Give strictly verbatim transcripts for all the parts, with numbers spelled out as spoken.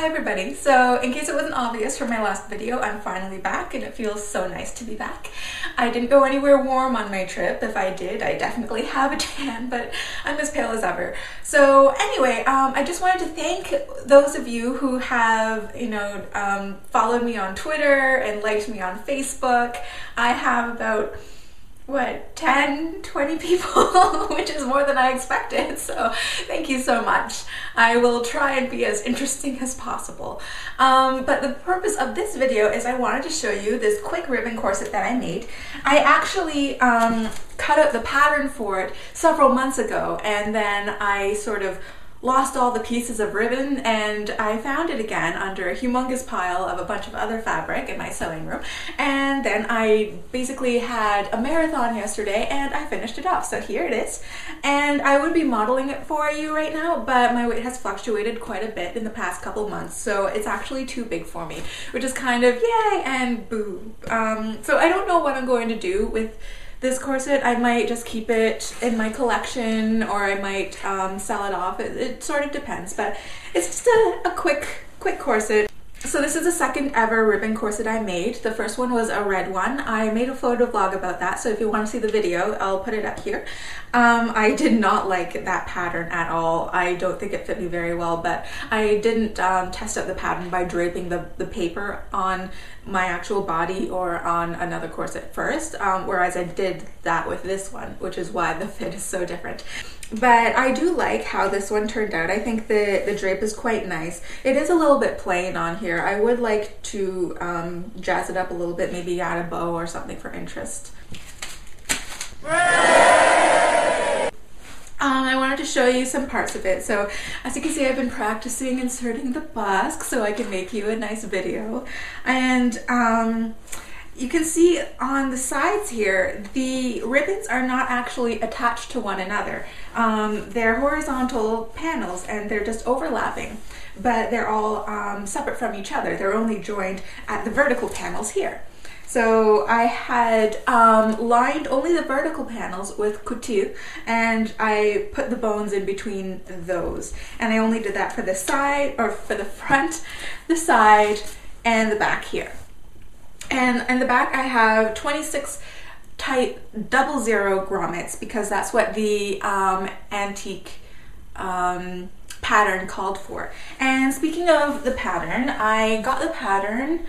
Hi everybody, so in case it wasn't obvious from my last video, I'm finally back and it feels so nice to be back. I didn't go anywhere warm on my trip. If I did, I definitely have a tan, but I'm as pale as ever. So anyway, um, I just wanted to thank those of you who have, you know, um, followed me on Twitter and liked me on Facebook. I have about what, ten, twenty people, which is more than I expected, so thank you so much. I will try and be as interesting as possible. Um, but the purpose of this video is I wanted to show you this quick ribbon corset that I made. I actually um, cut out the pattern for it several months ago, and then I sort of lost all the pieces of ribbon and I found it again under a humongous pile of a bunch of other fabric in my sewing room, and then I basically had a marathon yesterday and I finished it off, so here it is. And I would be modeling it for you right now, but my weight has fluctuated quite a bit in the past couple months, so it's actually too big for me, which is kind of yay and boo. Um, so I don't know what I'm going to do with this corset. I might just keep it in my collection, or I might um, sell it off. It, it sort of depends, but it's just a, a quick, quick corset. So this is the second ever ribbon corset I made. The first one was a red one. I made a photo vlog about that, so if you want to see the video, I'll put it up here. Um, I did not like that pattern at all. I don't think it fit me very well, but I didn't um, test out the pattern by draping the, the paper on my actual body or on another corset first, um, whereas I did that with this one, which is why the fit is so different. But I do like how this one turned out. I think the, the drape is quite nice. It is a little bit plain on here. I would like to um, jazz it up a little bit, maybe add a bow or something for interest. Um, I wanted to show you some parts of it. So as you can see, I've been practicing inserting the busk so I can make you a nice video. And um, you can see on the sides here, the ribbons are not actually attached to one another. Um, they're horizontal panels and they're just overlapping, but they're all um, separate from each other. They're only joined at the vertical panels here. So I had um, lined only the vertical panels with couture, and I put the bones in between those. And I only did that for the side, or for the front, the side, and the back here. And in the back I have twenty-six type double zero grommets, because that's what the um, antique um, pattern called for. And speaking of the pattern, I got the pattern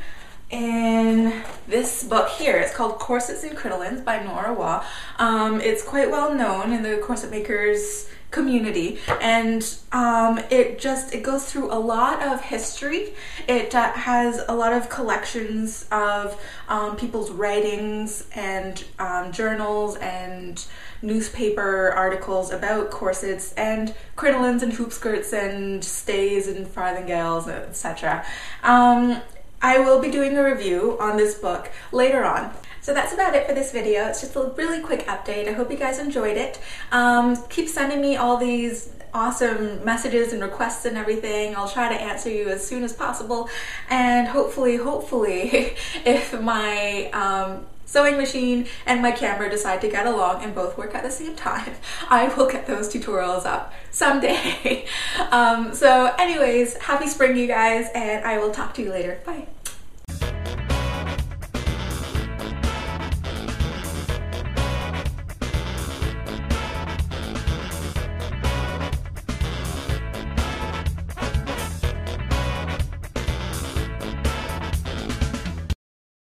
in this book here. It's called Corsets and Crinolines by Norah Waugh. Um, it's quite well known in the corset makers community, and um, it just it goes through a lot of history. It uh, has a lot of collections of um, people's writings and um, journals and newspaper articles about corsets and crinolines and hoop skirts and stays and farthingales, et cetera. Um, I will be doing a review on this book later on. So that's about it for this video. It's just a really quick update. I hope you guys enjoyed it. Um, keep sending me all these awesome messages and requests and everything. I'll try to answer you as soon as possible. And hopefully, hopefully, if my um, sewing machine and my camera decide to get along and both work at the same time, I will get those tutorials up someday. um, so anyways, happy spring, you guys, and I will talk to you later. Bye.